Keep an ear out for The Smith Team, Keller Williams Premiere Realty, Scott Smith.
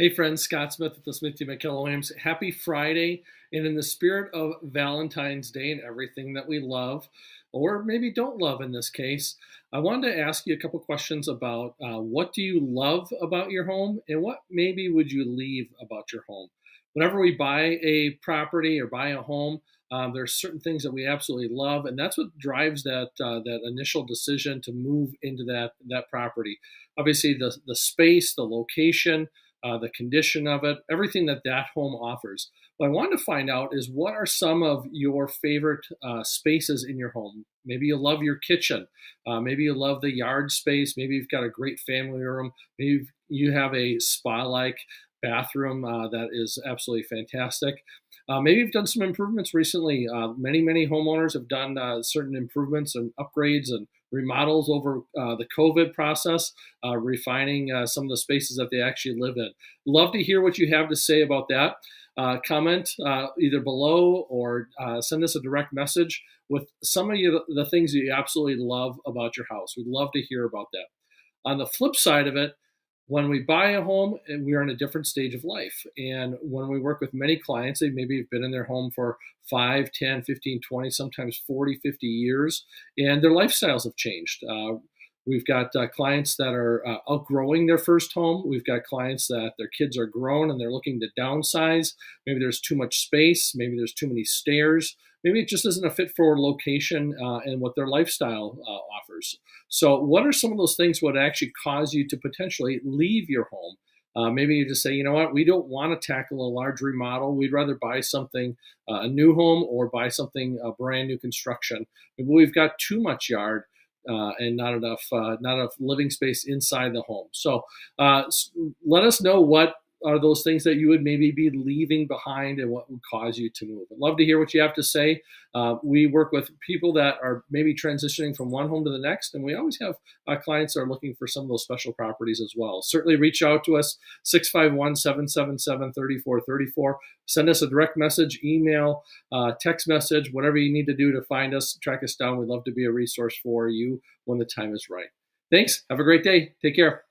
Hey friends, Scott Smith at The Smith Team at Keller Williams. Happy Friday, and in the spirit of Valentine's Day and everything that we love, or maybe don't love in this case, I wanted to ask you a couple questions about what do you love about your home, and what maybe would you leave about your home? Whenever we buy a property or buy a home, there are certain things that we absolutely love, and that's what drives that initial decision to move into that property. Obviously, the space, the location, the condition of it, everything that home offers. What I wanted to find out is what are some of your favorite spaces in your home? Maybe you love your kitchen. Maybe you love the yard space. Maybe you've got a great family room. Maybe you have a spa-like bathroom that is absolutely fantastic. Maybe you've done some improvements recently. Many homeowners have done certain improvements and upgrades and remodels over the COVID process, refining some of the spaces that they actually live in. Love to hear what you have to say about that. Comment either below or send us a direct message with some of the things that you absolutely love about your house. We'd love to hear about that. On the flip side of it, when we buy a home, we are in a different stage of life. And when we work with many clients, they maybe have been in their home for 5, 10, 15, 20, sometimes 40, 50 years, and their lifestyles have changed. We've got clients that are outgrowing their first home. We've got clients that their kids are grown and they're looking to downsize. Maybe there's too much space. Maybe there's too many stairs. Maybe it just isn't a fit for location and what their lifestyle offers. So what are some of those things would actually cause you to potentially leave your home? Maybe you just say, you know what, we don't want to tackle a large remodel. We'd rather buy something, a new home, or buy something, a brand new construction. Maybe we've got too much yard and not enough living space inside the home. So let us know what are those things that you would maybe be leaving behind and what would cause you to move. I'd love to hear what you have to say. We work with people that are maybe transitioning from one home to the next, and we always have clients that are looking for some of those special properties as well. Certainly reach out to us, 651-777-3434. Send us a direct message, email, text message, whatever you need to do to find us, track us down. We'd love to be a resource for you when the time is right. Thanks. Have a great day. Take care.